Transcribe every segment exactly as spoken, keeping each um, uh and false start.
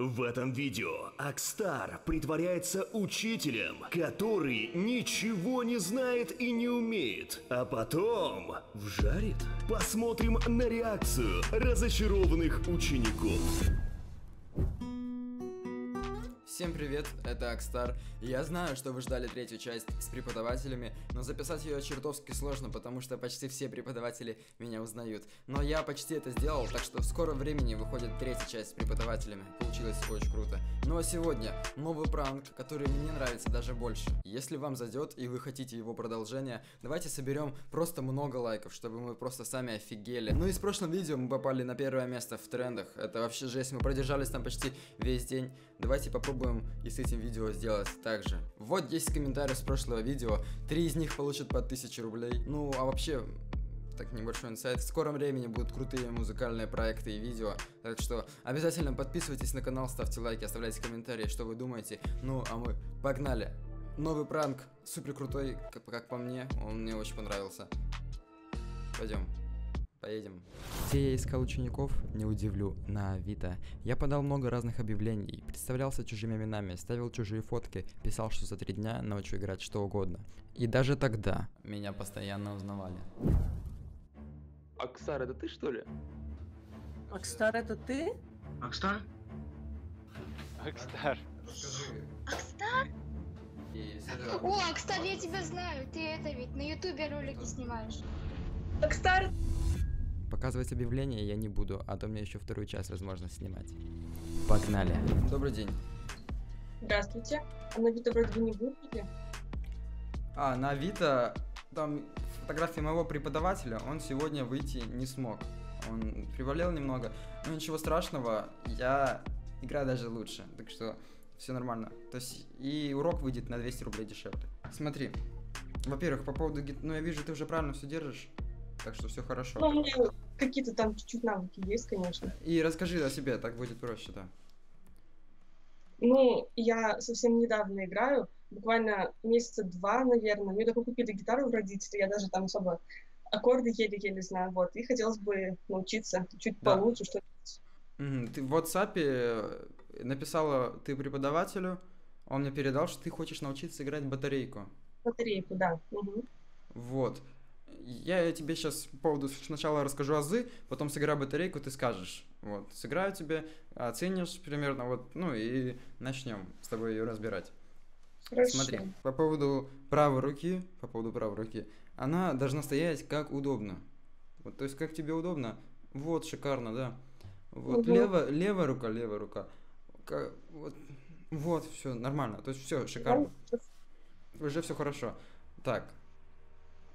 В этом видео Акстар притворяется учителем, который ничего не знает и не умеет, а потом вжарит. Посмотрим на реакцию разочарованных учеников. Всем привет, это Акстар. Я знаю, что вы ждали третью часть с преподавателями, но записать ее чертовски сложно, потому что почти все преподаватели меня узнают. Но я почти это сделал, так что в скором времени выходит третья часть с преподавателями. Получилось очень круто. Ну а сегодня новый пранк, который мне нравится даже больше. Если вам зайдет и вы хотите его продолжения, давайте соберем просто много лайков, чтобы мы просто сами офигели. Ну и с прошлым видео мы попали на первое место в трендах. Это вообще жесть, мы продержались там почти весь день. Давайте попробуем и с этим видео сделать также. Вот десять комментариев с прошлого видео, три из них получат по тысяче рублей. Ну а вообще, так, небольшой инсайт, в скором времени будут крутые музыкальные проекты и видео, так что обязательно подписывайтесь на канал, ставьте лайки, оставляйте комментарии, что вы думаете. Ну а мы погнали. Новый пранк супер крутой, как, как по мне, он мне очень понравился. Пойдем. Поедем. Где я искал учеников, не удивлю, на Авито. Я подал много разных объявлений, представлялся чужими именами, ставил чужие фотки, писал, что за три дня научу играть что угодно. И даже тогда меня постоянно узнавали. Акстар, это ты, что ли? Акстар, это ты? Акстар? Акстар. Акстар? О, Акстар, я тебя знаю, ты это ведь на ютубе ролики снимаешь. Акстар! Показывать объявление я не буду, а то мне еще вторую часть возможно снимать. Погнали. Добрый день. Здравствуйте. А на Авито вроде бы не будете? А, на Авито там фотографии моего преподавателя, он сегодня выйти не смог. Он приболел немного, но ничего страшного, я играю даже лучше, так что все нормально. То есть и урок выйдет на двести рублей дешевле. Смотри, во-первых, по поводу гитары, ну я вижу, ты уже правильно все держишь. Так что все хорошо. Ну, какие-то там чуть-чуть навыки есть, конечно. И расскажи о себе, так будет проще, да. Ну, я совсем недавно играю, буквально месяца два, наверное. Мне только купили гитару в родителей, я даже там особо аккорды еле-еле знаю, вот. И хотелось бы научиться чуть да. получше что-нибудь. Mm-hmm. Ты в WhatsApp написала ты преподавателю, он мне передал, что ты хочешь научиться играть батарейку. Батарейку, да. Угу. Вот. Я тебе сейчас по поводу сначала расскажу азы, потом сыграю батарейку, ты скажешь. Вот, сыграю тебе, оценишь примерно, вот, ну и начнем с тобой ее разбирать. Хорошо. Смотри, по поводу правой руки, по поводу правой руки, она должна стоять как удобно. Вот, то есть как тебе удобно, вот, шикарно, да. Вот, угу. лево, левая рука, левая рука, как, вот, вот, все нормально, то есть все шикарно. Уже все хорошо. Так.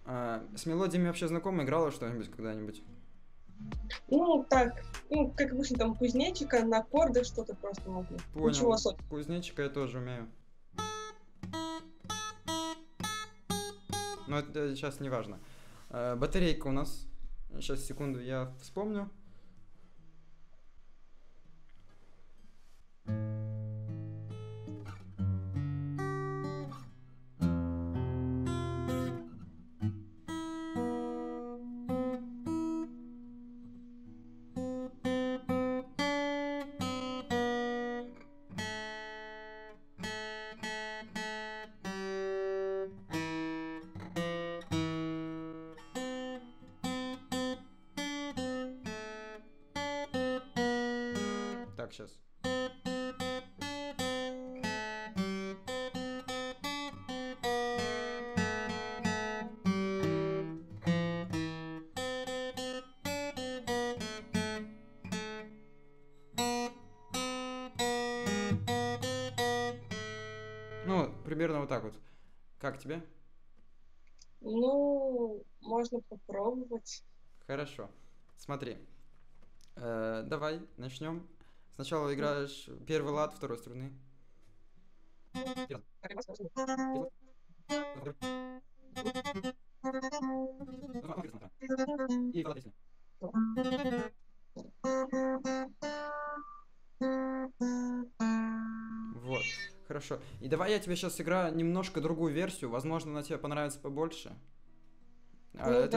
А с мелодиями вообще знакома? Играла что-нибудь когда-нибудь? Ну, так, ну, как обычно, там, кузнечика, на аккордах что-то просто могу. Понял. Ничего особенного. Кузнечика я тоже умею. Но это сейчас не важно. А, батарейка у нас. Сейчас, секунду, я вспомню. Так, сейчас. Ну, примерно вот так вот. Как тебе? Ну, можно попробовать. Хорошо. Смотри. Э-э, давай начнем. Сначала играешь первый лад второй струны. Вот, хорошо. И давай я тебе сейчас сыграю немножко другую версию, возможно, она тебе понравится побольше. А, ну, это,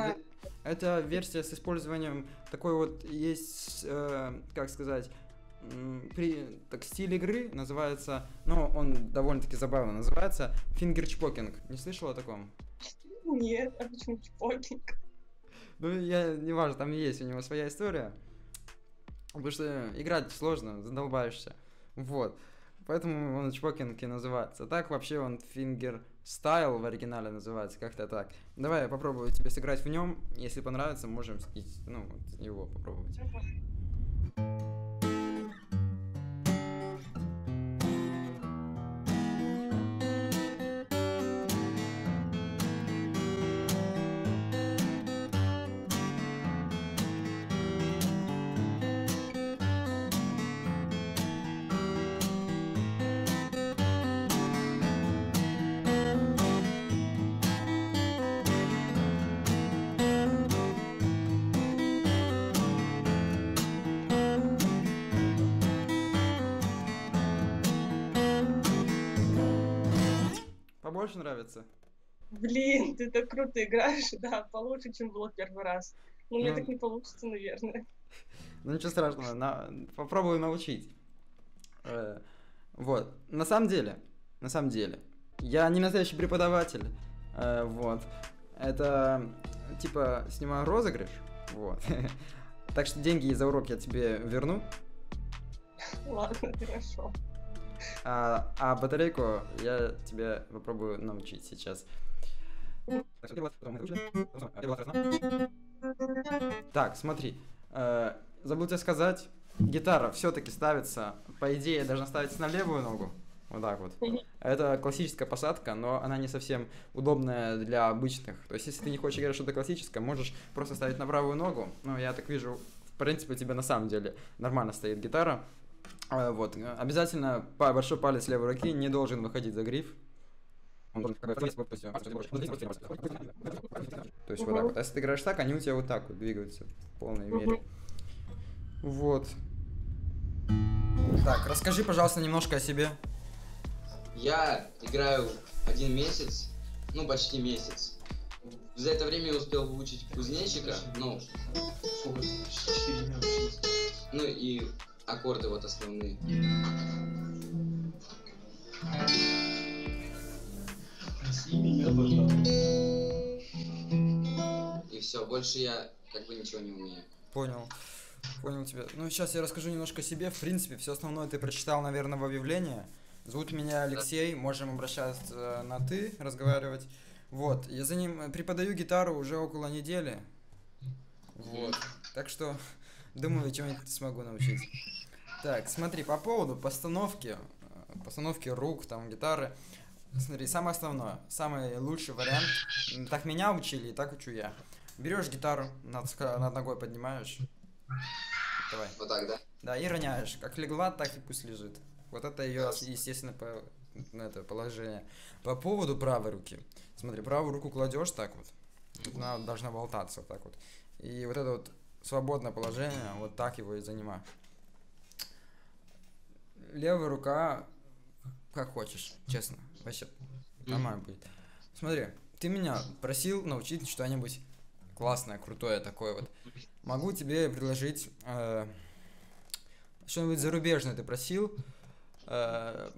да. Это версия с использованием такой вот есть, э, как сказать... при, так, стиль игры называется, ну, он довольно-таки забавно называется, фингерчпокинг. Не слышала о таком? Нет, а почему чпокинг? Ну, я, неважно, там есть у него своя история. Потому что играть сложно, задолбаешься. Вот. Поэтому он чпокинг и называется. А так вообще он фингерстайл в оригинале называется, как-то так. Давай я попробую тебе сыграть в нем. Если понравится, можем скинуть, ну, вот, его попробовать. Больше нравится? Блин, ты так круто играешь, да, получше, чем было в первый раз. Но ну, мне так не получится, наверное. Ну ничего страшного, на... попробую научить. Э-э- вот, на самом деле, на самом деле, я не настоящий преподаватель, э-э- вот, это типа снимаю розыгрыш, вот, так что деньги за урок я тебе верну. Ладно, хорошо. А, а батарейку я тебя попробую научить сейчас. Так, смотри, э, забыл тебе сказать, гитара все-таки ставится, по идее, должна ставиться на левую ногу, вот так вот. Это классическая посадка, но она не совсем удобная для обычных. То есть, если ты не хочешь играть что-то классическое, можешь просто ставить на правую ногу. Ну, я так вижу, в принципе, у тебя на самом деле нормально стоит гитара. Вот, обязательно большой палец левой руки не должен выходить за гриф. Он должен... То есть вот так вот. А если ты играешь так, они у тебя вот так вот двигаются в полной мере. Вот. Так, расскажи, пожалуйста, немножко о себе. Я играю один месяц, ну почти месяц. За это время я успел выучить кузнечика, ну... Ну и... аккорды вот основные. И все, больше я как бы ничего не умею. Понял. Понял тебя. Ну, сейчас я расскажу немножко о себе. В принципе, все основное ты прочитал, наверное, в объявлении. Зовут меня Алексей, да. Можем обращаться на ты, разговаривать. Вот, я за ним преподаю гитару уже около недели. Вот. Так что... думаю, чему-нибудь смогу научить. Так, смотри, по поводу постановки, постановки рук, там, гитары. Смотри, самое основное, самый лучший вариант. Так меня учили, и так учу я. Берешь гитару, над, над ногой поднимаешь. Давай. Вот так, да? Да, и роняешь. Как легла, так и пусть лежит. Вот это ее, естественно, по, это положение. По поводу правой руки. Смотри, правую руку кладешь так вот. Она должна болтаться вот так вот. И вот это вот... свободное положение, вот так его и занимаю. Левая рука, как хочешь, честно, вообще нормально будет. Смотри, ты меня просил научить что-нибудь классное, крутое такое вот. Могу тебе предложить э, что-нибудь зарубежное, ты просил. Э,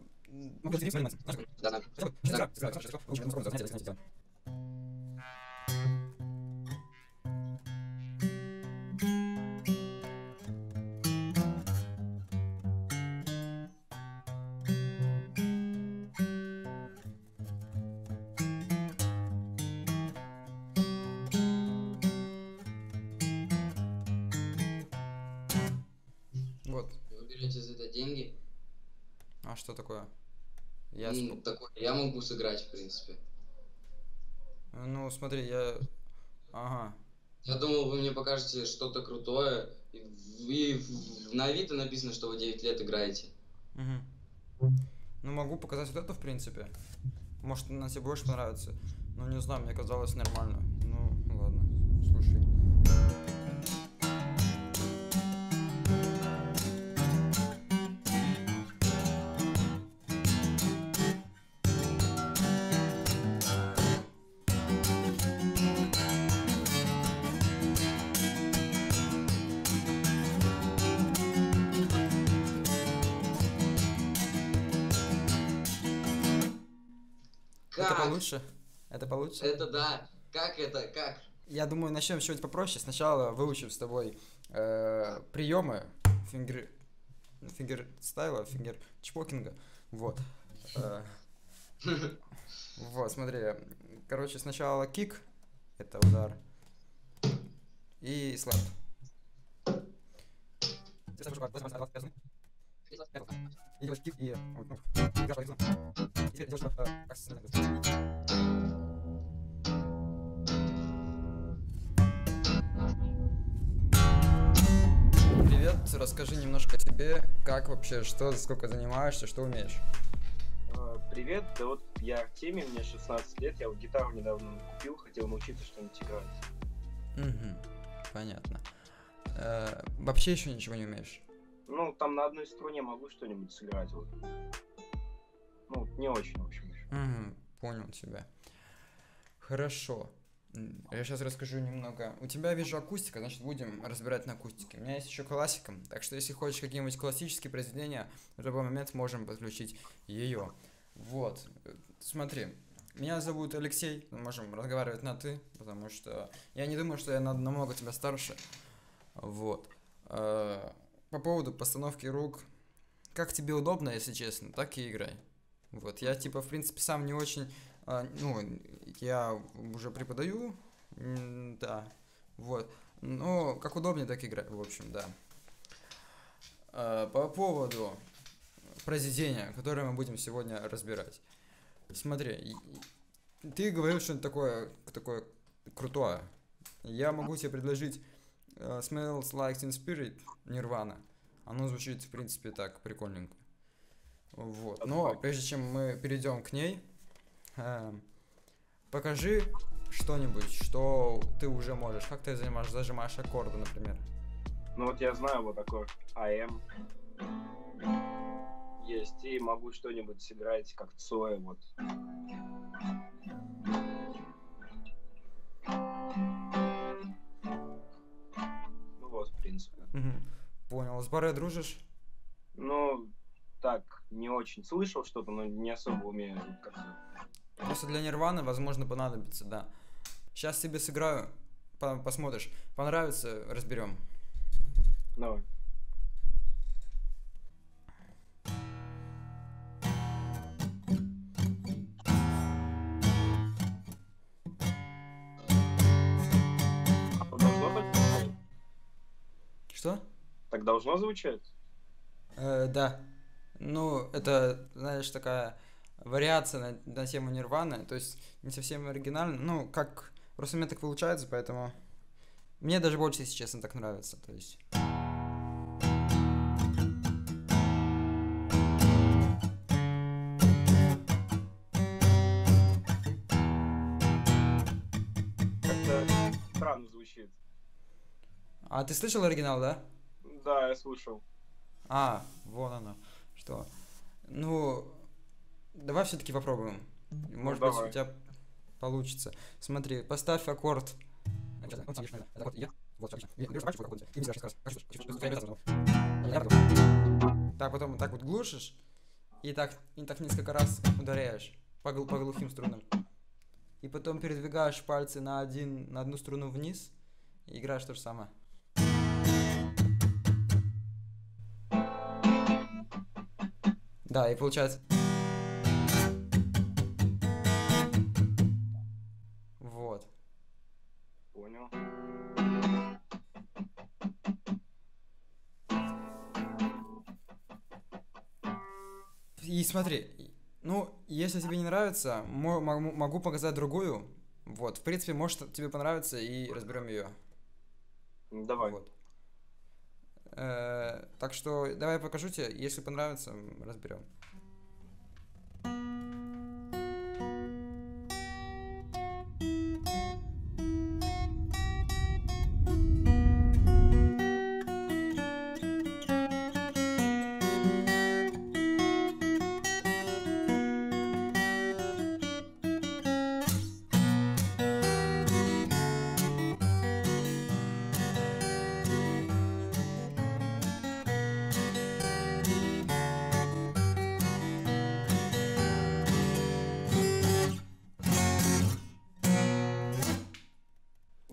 Что такое? Я, ну, сп... такое? Я могу сыграть, в принципе. Ну, смотри, я... Ага. Я думал, вы мне покажете что-то крутое. И, и на Авито написано, что вы девять лет играете. Угу. Ну, могу показать вот это, в принципе. Может, она тебе больше понравится. Ну, не знаю, мне казалось нормально. Ну, ладно, слушай. Как? Это получше? Это получше? Это да. Как это? Как? Я думаю, начнем с чего-нибудь попроще. Сначала выучим с тобой э, приемы фингер... фингерстайла, фингерчпокинга. Вот. Вот, смотри. Короче, сначала кик. Это удар. И слэп. И делаешь кик, и... Привет, расскажи немножко о себе, как вообще, что, сколько занимаешься, что умеешь? Привет, да вот я в теме, мне шестнадцать лет, я вот гитару недавно купил, хотел научиться что-нибудь играть. Угу, понятно. Э, вообще еще ничего не умеешь? Ну, там на одной струне могу что-нибудь сыграть, вот. Ну, не очень, в общем. Угу, понял тебя. Хорошо. Я сейчас расскажу немного. У тебя, вижу, акустика, значит, будем разбирать на акустике. У меня есть еще классика, так что если хочешь какие-нибудь классические произведения, в любой момент можем подключить ее. Вот, смотри. Меня зовут Алексей, мы можем разговаривать на «ты», потому что я не думаю, что я намного тебя старше. Вот. По поводу постановки рук, как тебе удобно, если честно, так и играй. Вот, я типа, в принципе, сам не очень, а, ну, я уже преподаю, да, вот, но как удобнее, так играй, в общем, да. А, по поводу произведения, которое мы будем сегодня разбирать. Смотри, ты говорил что-то такое, такое крутое, я могу тебе предложить uh, Smells Like Teen Spirit, Nirvana, оно звучит, в принципе, так, прикольненько. Вот. Но прежде чем мы перейдем к ней, э, покажи что-нибудь, что ты уже можешь. Как ты занимаешь, зажимаешь аккорды, например? Ну вот я знаю вот такой АМ есть, и могу что-нибудь сыграть, как Цоя, вот. Ну вот, в принципе. Угу. Понял. С баре дружишь? Ну... Так, не очень слышал что-то, но не особо умею как-то. Просто для Нирваны, возможно, понадобится, да. Сейчас себе сыграю, по посмотришь. Понравится, разберем. Давай. Что? Так должно звучать? Э, да. Ну, это, знаешь, такая вариация на, на тему Нирваны, то есть не совсем оригинально, ну, как, просто у меня так получается, поэтому мне даже больше, если честно, так нравится, то есть. Как-то странно звучит. А ты слышал оригинал, да? Да, я слышал. А, вон оно. Что? Ну, давай все-таки попробуем. Может ну, быть, давай. У тебя получится. Смотри, поставь аккорд. Так, потом так вот глушишь и так, и так несколько раз ударяешь по, гл по глухим струнам. И потом передвигаешь пальцы на, один, на одну струну вниз и играешь то же самое. Да, и получается. Вот. Понял. И смотри, ну, если тебе не нравится, могу показать другую. Вот, в принципе, может тебе понравится, и разберем ее. Давай. Вот. Э, так что давай я покажу тебе, если понравится, разберем.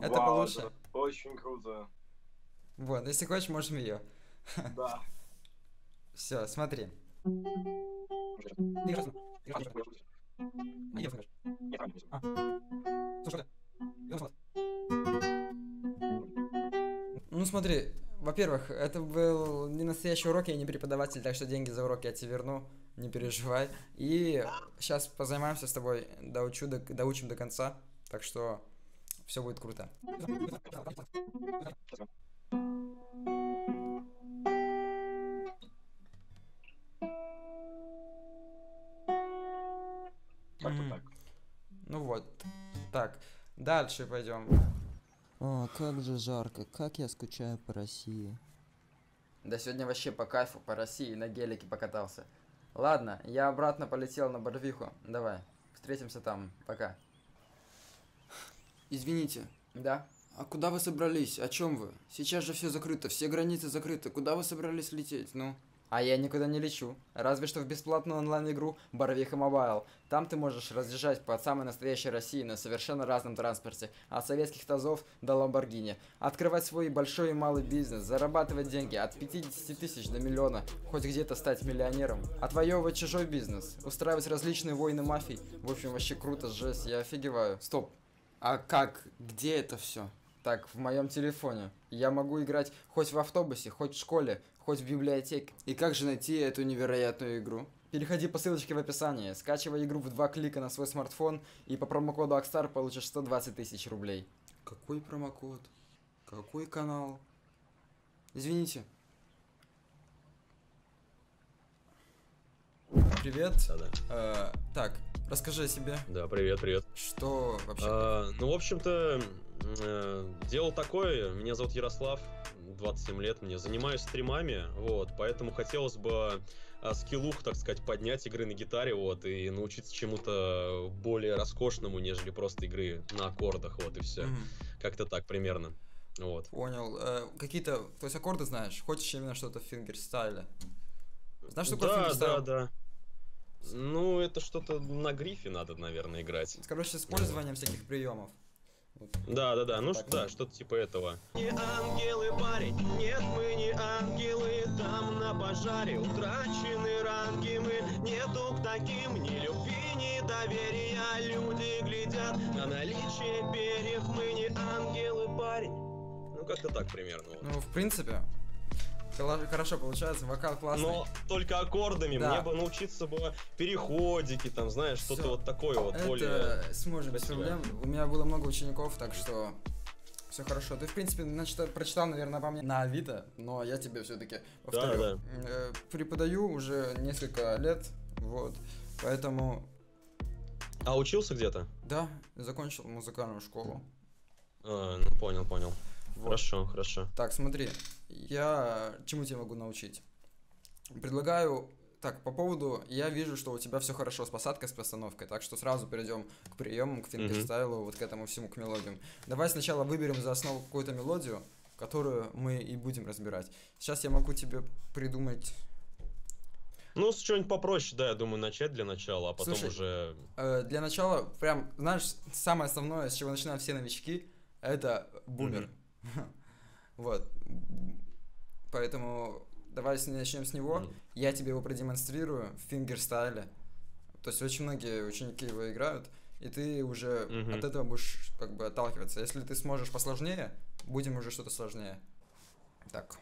Это вау, получше. Это очень круто. Вот, если хочешь, можем ее. Да. Все, смотри. Ну смотри, во-первых, это был не настоящий урок, я не преподаватель, так что деньги за уроки я тебе верну, не переживай. И сейчас позаймаемся с тобой, доучу, до, доучим до конца, так что все будет круто. Так. Ну вот, так, дальше пойдем. О, как же жарко, как я скучаю по России. Да сегодня вообще по кайфу, по России на гелике покатался. Ладно, я обратно полетел на Барвиху, давай, встретимся там, пока. Извините. Да? А куда вы собрались, о чем вы? Сейчас же все закрыто, все границы закрыты, куда вы собрались лететь, ну? А я никуда не лечу, разве что в бесплатную онлайн-игру Барвиха Мобайл. Там ты можешь разъезжать по самой настоящей России на совершенно разном транспорте, от советских тазов до Ламборгини. Открывать свой большой и малый бизнес, зарабатывать деньги от пятидесяти тысяч до миллиона, хоть где-то стать миллионером. Отвоевывать чужой бизнес, устраивать различные войны мафий. В общем, вообще круто, жесть, я офигеваю. Стоп, а как, где это все? Так, в моем телефоне. Я могу играть хоть в автобусе, хоть в школе, хоть в библиотеке. И как же найти эту невероятную игру? Переходи по ссылочке в описании, скачивай игру в два клика на свой смартфон, и по промокоду Акстар получишь сто двадцать тысяч рублей. Какой промокод? Какой канал? Извините. Привет. Да, да. А, так, расскажи о себе. Да, привет, привет. Что вообще? А, ну, в общем-то... Дело такое, меня зовут Ярослав, двадцать семь лет мне, занимаюсь стримами, вот, поэтому хотелось бы скиллух, так сказать, поднять игры на гитаре, вот, и научиться чему-то более роскошному, нежели просто игры на аккордах, вот, и все, mm-hmm. как-то так примерно, вот. Понял, э, какие-то, то есть аккорды знаешь, хочешь именно что-то в фингерстайле? Знаешь, что такое фингерстайл? Да, да, да. Ну, это что-то на грифе надо, наверное, играть. Короче, с использованием mm-hmm. всяких приемов. Да, да, да, ну так, да, да, что-то типа этого. Не ангелы, парень, нет, мы не ангелы, там на пожаре утрачены ранги мы. Нету к таким ни любви, ни доверия, люди глядят на наличие перьев, мы не ангелы, парень. Ну как-то так примерно. Вот. Ну в принципе, хорошо получается, вокал классный. Но только аккордами, да. Мне бы научиться было переходики, там, знаешь, что-то вот такое вот. Это более... сможем, без проблем. У меня было много учеников, так что все хорошо. Ты, в принципе, значит, прочитал, наверное, по мне на Авито, но я тебе все-таки повторю. Да, да. Э, преподаю уже несколько лет, вот, поэтому... А учился где-то? Да, закончил музыкальную школу. А, ну, понял, понял. Вот. Хорошо, хорошо. Так, смотри, я чему тебя могу научить? Предлагаю, так, по поводу, я вижу, что у тебя все хорошо с посадкой, с постановкой, так что сразу перейдем к приемам, к фингерстайлу, mm-hmm. вот к этому всему, к мелодиям. Давай сначала выберем за основу какую-то мелодию, которую мы и будем разбирать. Сейчас я могу тебе придумать... Ну, с чего-нибудь попроще, да, я думаю, начать для начала, а потом Слушай, уже... Э, для начала, прям, знаешь, самое основное, с чего начинают все новички, это бумер. Mm-hmm. Вот, поэтому давай начнем с него, mm. я тебе его продемонстрирую в фингерстайле, то есть очень многие ученики его играют, и ты уже mm -hmm. от этого будешь как бы отталкиваться, если ты сможешь посложнее, будем уже что-то сложнее, так.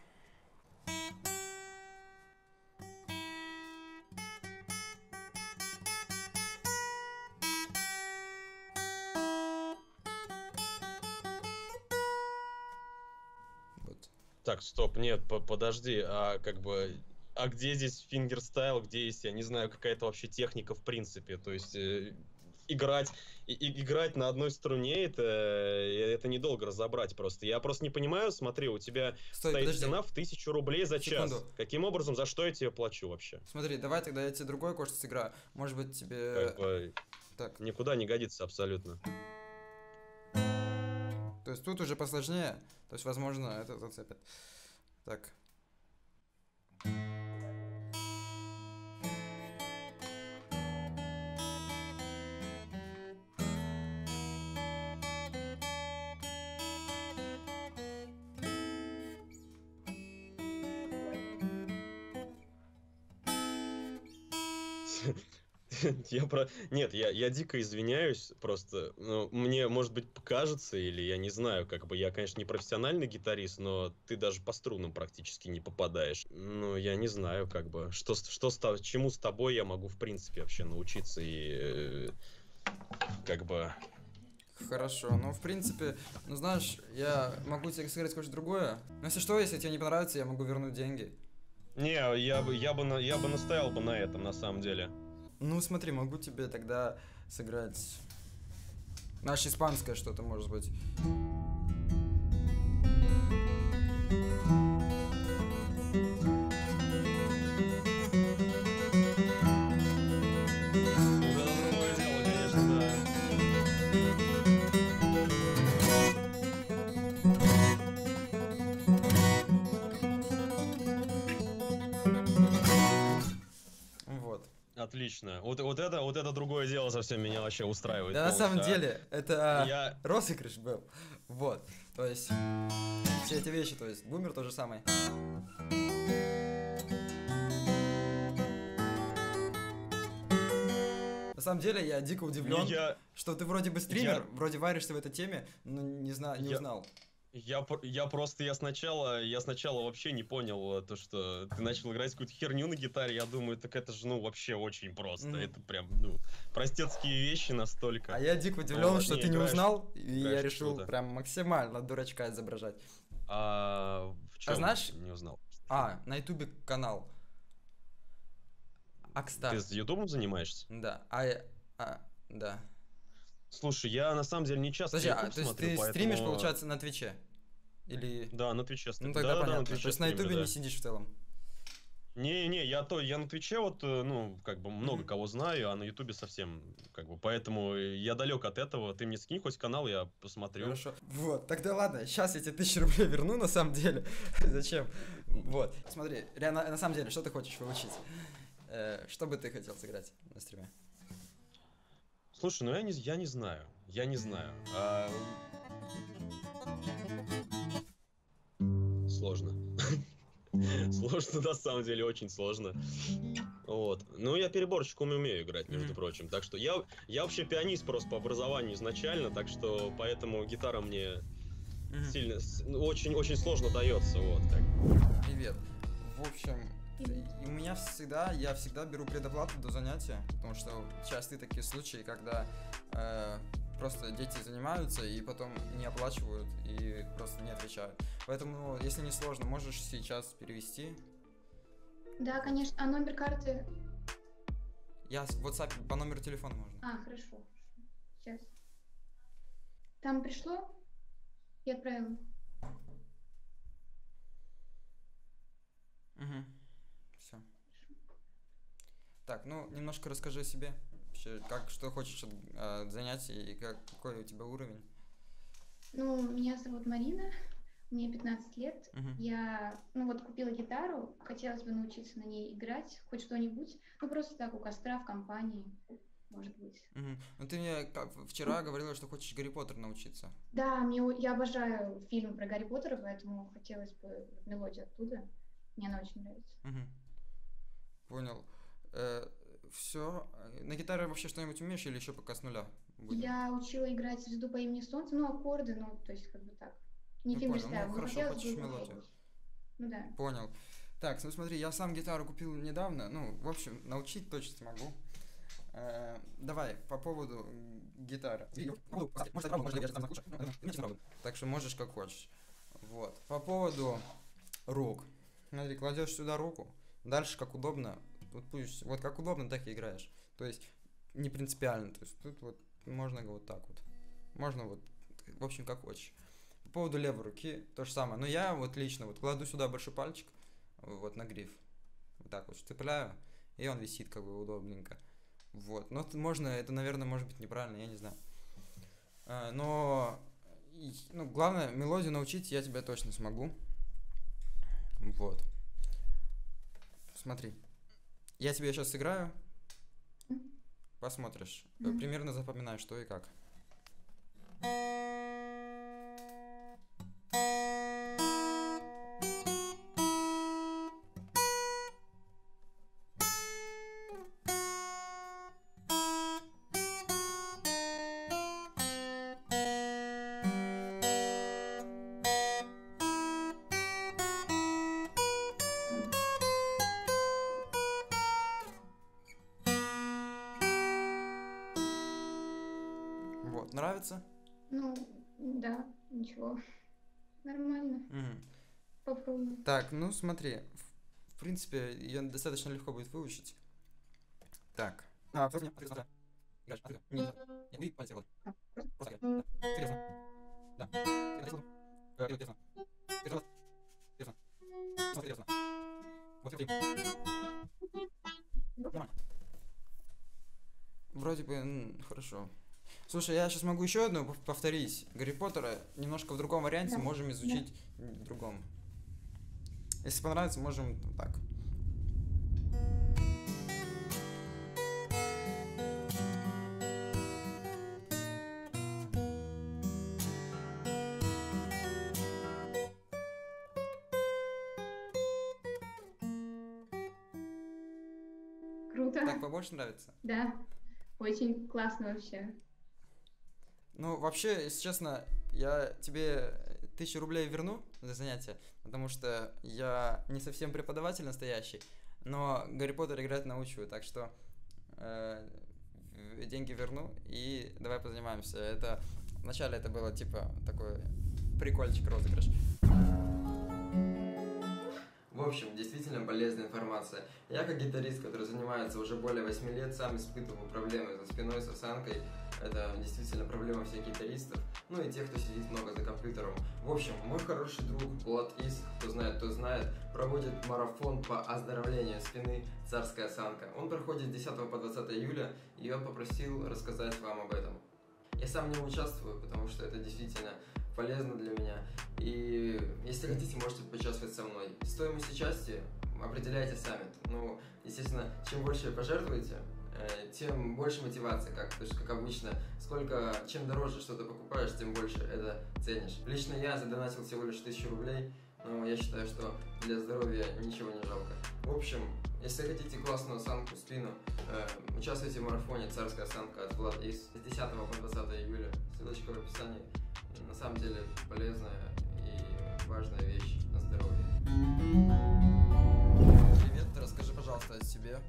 Так, стоп, нет, по подожди, а как бы, а где здесь фингерстайл, где есть, я не знаю, какая-то вообще техника в принципе, то есть э, играть, и, и, играть на одной струне, это, это недолго разобрать просто, я просто не понимаю, смотри, у тебя Стой, стоит подожди. цена в тысячу рублей за Секунду. час, каким образом, за что я тебе плачу вообще? Смотри, давай тогда я тебе другой кое-что сыграю, может быть тебе... Как бы, так. Никуда не годится абсолютно. То есть тут уже посложнее, то есть, возможно, это зацепит. Так. Я про... Нет, я, я дико извиняюсь, просто, ну, мне, может быть, покажется, или я не знаю, как бы, я, конечно, не профессиональный гитарист, но ты даже по струнам практически не попадаешь. Ну, я не знаю, как бы, что, что, что, чему с тобой я могу, в принципе, вообще научиться и, э, как бы... Хорошо, ну, в принципе, ну, знаешь, я могу тебе сыграть кое-что другое, но если что, если тебе не понравится, я могу вернуть деньги. Не, я бы, я бы, я бы настоял бы на этом, на самом деле. Ну смотри, могу тебе тогда сыграть наше испанское что-то, может быть. Отлично. Вот, вот, это, вот это другое дело совсем меня вообще устраивает. Да, полностью. На самом деле, это я... розыгрыш был. Вот, то есть, все эти вещи, то есть, бумер то же самое. На самом деле, я дико удивлен, я... что ты вроде бы стример, я... вроде варишься в этой теме, но не, зна... не я... узнал. Я, я просто, я сначала, я сначала вообще не понял то, что ты начал играть какую-то херню на гитаре, я думаю, так это же, ну, вообще очень просто, mm-hmm. это прям, ну, простецкие вещи настолько. А я дико удивлен, а, что не, ты не играешь, узнал, и я решил что-то. Прям максимально дурачка изображать. А, в чем а знаешь, не узнал? А, на ютубе канал Акстар. Ты с ютубом занимаешься? Да, а, а да. Слушай, я на самом деле не часто Слушай, YouTube а, то есть смотрю, ты поэтому... стримишь, получается, на Твиче? Или... Да, на Твиче стрим. Ну тогда да, понятно, да, на то есть на Ютубе да. не сидишь в целом? Не-не, я то, я на Твиче вот, ну, как бы много mm-hmm. кого знаю, а на Ютубе совсем, как бы, поэтому я далек от этого, ты мне скинь хоть канал, я посмотрю. Хорошо, вот, тогда ладно, сейчас я тебе тысячу рублей верну, на самом деле, зачем? Вот, смотри, реально, на самом деле, что ты хочешь получить? Э, что бы ты хотел сыграть на стриме? Слушай, ну я не, я не знаю, я не знаю. А... Сложно. Сложно, на самом деле, очень сложно. Вот. Ну, я переборщиком умею играть, между прочим. Так что я, я вообще пианист просто по образованию изначально, так что поэтому гитара мне сильно, очень-очень сложно дается. Вот, так. Привет. В общем... И у меня всегда, я всегда беру предоплату до занятия, потому что часты такие случаи, когда э, просто дети занимаются и потом не оплачивают и просто не отвечают. Поэтому, если не сложно, можешь сейчас перевести? Да, конечно. А номер карты? Я в WhatsApp, по номеру телефона можно. А, хорошо. Сейчас. Там пришло? Я отправила. Угу. Все. Так, ну немножко расскажи о себе, вообще, как, что хочешь от э, занятий и как, какой у тебя уровень? Ну, меня зовут Марина, мне пятнадцать лет, uh-huh. я, ну вот, купила гитару, хотелось бы научиться на ней играть, хоть что-нибудь, ну просто так у костра, в компании, может быть. Uh-huh. Ну ты мне как, вчера uh-huh. говорила, что хочешь Гарри Поттер научиться. Да, мне, я обожаю фильмы про Гарри Поттера, поэтому хотелось бы мелодию оттуда, мне она очень нравится. Uh-huh. Понял. Э, все. На гитаре вообще что-нибудь умеешь или еще пока с нуля? Будем? Я учила играть «Звезду по имени Солнце», ну, аккорды, ну, то есть, как бы так. Не фигурстайл, ну, хорошо, хочешь мелодию. Ну, да. Понял. Так, ну, смотри, я сам гитару купил недавно, ну, в общем, научить точно могу. Э, давай, по поводу гитары. Так что можешь как хочешь. Вот. По поводу рук. Смотри, кладешь сюда руку. Дальше, как удобно, вот, пусть, вот как удобно, так и играешь. То есть, не принципиально. То есть, тут вот можно вот так вот. Можно вот, в общем, как хочешь. По поводу левой руки, то же самое. Но я вот лично вот кладу сюда большой пальчик, вот на гриф. Вот так вот цепляю, и он висит как бы удобненько. Вот, но можно, это, наверное, может быть неправильно, я не знаю. Но, ну, главное, мелодию научить я тебя точно смогу. Вот. Смотри, я тебе сейчас сыграю, посмотришь, mm-hmm. примерно запоминаю, что и как. Вот, нравится? Ну, да, ничего. Нормально. Угу. Попробуем. Так, ну смотри, в, в принципе, ее достаточно легко будет выучить. Так. А, просто не пальцы. Просто да. Интересно. Интересно. Вот нормально. Вроде бы хорошо. Слушай, я сейчас могу еще одну повторить. Гарри Поттера немножко в другом варианте, да. Можем изучить, да. В другом. Если понравится, можем так. Круто. Так побольше нравится? Да. Очень классно вообще. Ну, вообще, если честно, я тебе тысячу рублей верну за занятие, потому что я не совсем преподаватель настоящий, но Гарри Поттер играть научу, так что э, деньги верну и давай позанимаемся. Это вначале это было типа такой прикольчик, розыгрыш. В общем, действительно полезная информация. Я как гитарист, который занимается уже более восьми лет, сам испытывал проблемы со спиной, с осанкой. Это действительно проблема всех гитаристов, ну и тех, кто сидит много за компьютером. В общем, мой хороший друг Владис, кто знает, кто знает, проводит марафон по оздоровлению спины «Царская осанка». Он проходит с десятого по двадцатое июля, и я попросил рассказать вам об этом. Я сам не участвую, потому что это действительно полезно для меня. И если хотите, можете поучаствовать со мной. Стоимость участия определяйте сами. Ну, естественно, чем больше вы пожертвуете, тем больше мотивации, как, потому что, как обычно, сколько, чем дороже что-то покупаешь, тем больше это ценишь. Лично я задонатил всего лишь тысячу рублей, но я считаю, что для здоровья ничего не жалко. В общем, если хотите классную осанку, спину, э, участвуйте в марафоне «Царская осанка» от Владис с десятого по двадцатое июля. Ссылочка в описании. На самом деле полезная и важная вещь на здоровье. Привет, расскажи, пожалуйста, о себе.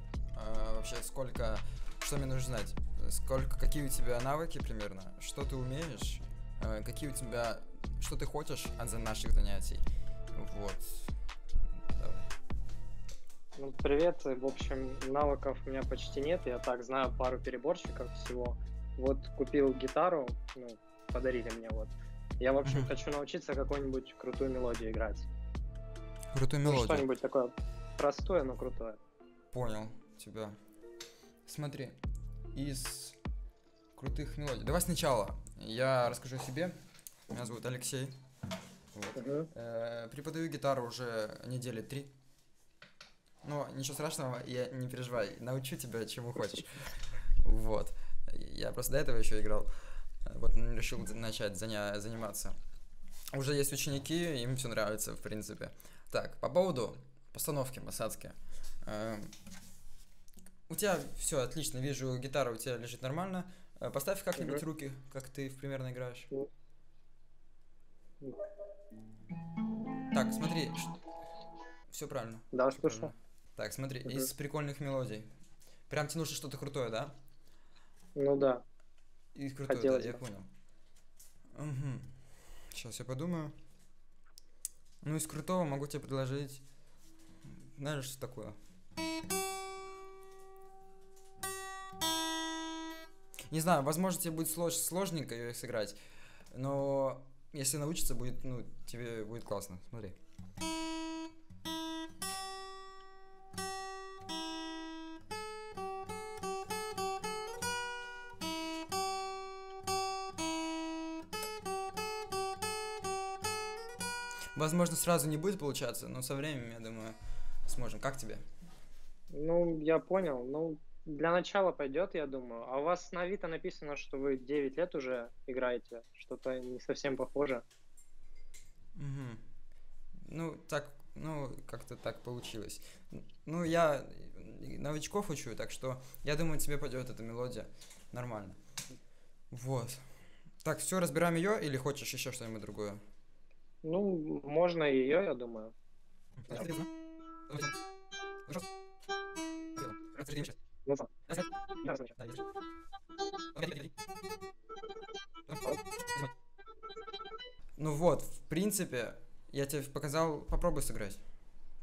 Вообще, сколько, что мне нужно знать, сколько, какие у тебя навыки примерно, что ты умеешь, какие у тебя, что ты хочешь от наших занятий, вот. Давай. Ну, привет, в общем, навыков у меня почти нет, я так знаю пару переборщиков всего, вот купил гитару, ну, подарили мне, вот, я, в общем, mm-hmm. хочу научиться какую-нибудь крутую мелодию играть. Крутую мелодию? Ну, что-нибудь такое простое, но крутое. Понял тебя. Смотри, из крутых мелодий. Давай сначала я расскажу о себе. Меня зовут Алексей. Вот. Uh-huh. э-э, преподаю гитару уже недели три. Но ничего страшного, я не переживай. Научу тебя чему хочешь. Вот. Я просто до этого еще играл. Вот решил начать заня- заниматься. Уже есть ученики, им все нравится, в принципе. Так, по поводу постановки посадки. У тебя все отлично, вижу, гитара у тебя лежит нормально. Поставь как-нибудь угу. руки, как ты примерно играешь. Так, смотри, все правильно. Да, что ж. Так, смотри, угу. из прикольных мелодий. Прям тебе нужно что-то крутое, да? Ну да. И крутое, хотелось да, бы. Я понял. Угу. Сейчас я подумаю. Ну, из крутого могу тебе предложить. Знаешь, что такое? Не знаю, возможно, тебе будет слож, сложненько ее сыграть, но если научиться, будет, ну, тебе будет классно. Смотри. Возможно, сразу не будет получаться, но со временем, я думаю, сможем. Как тебе? Ну, я понял. Ну, для начала пойдет, я думаю. А у вас на Авито написано, что вы девять лет уже играете. Что-то не совсем похоже. Угу. Ну, так, ну, как-то так получилось. Ну, я новичков учу, так что я думаю, тебе пойдет эта мелодия нормально. Вот. Так, все, разбираем ее или хочешь еще что-нибудь другое? Ну, можно ее, я думаю. Ну, Ну вот, в принципе, я тебе показал, попробуй сыграть.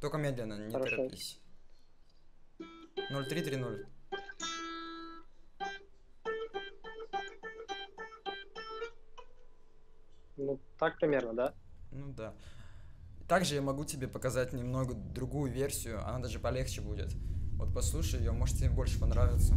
Только медленно, не Хорошо. торопись. ноль три три ноль. Ну, так примерно, да? Ну да. Также я могу тебе показать немного другую версию, она даже полегче будет. Вот послушай ее, может тебе больше понравится.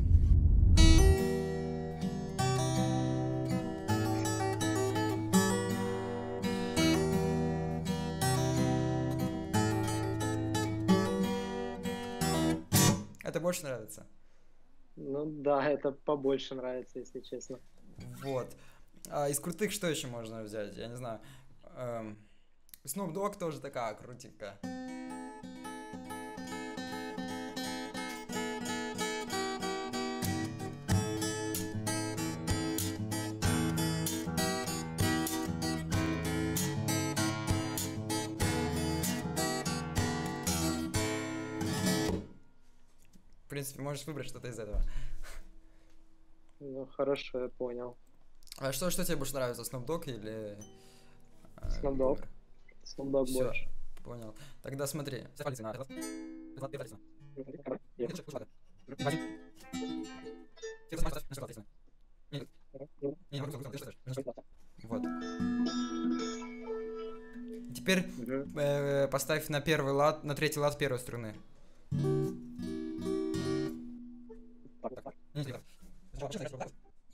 Это больше нравится? Ну да, это побольше нравится, если честно. Вот. А из крутых что еще можно взять? Я не знаю. Эм... Snoop Dogg тоже такая крутенькая. В принципе, можешь выбрать что-то из этого. Ну, хорошо, я понял. А что, что тебе больше нравится, Snoop Dogg или... Snoop Dogg. Snoop Dogg Всё, больше. Понял. Тогда смотри. Вот. Теперь э, поставь на первый лад, на третий лад первой струны.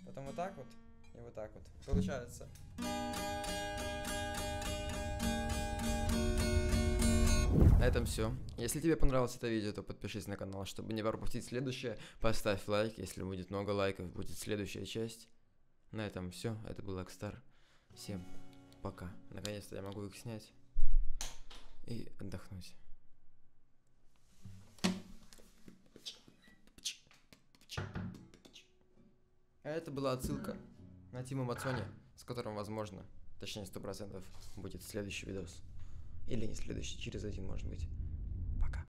Потом вот так вот. И вот так вот. Получается. На этом все. Если тебе понравилось это видео, то подпишись на канал, чтобы не пропустить следующее. Поставь лайк, если будет много лайков, будет следующая часть. На этом все. Это был Акстар. Всем пока. Наконец-то я могу их снять и отдохнуть. А это была отсылка на Тима Мацоне, с которым, возможно, точнее сто процентов, будет следующий видос. Или не следующий, через один, может быть.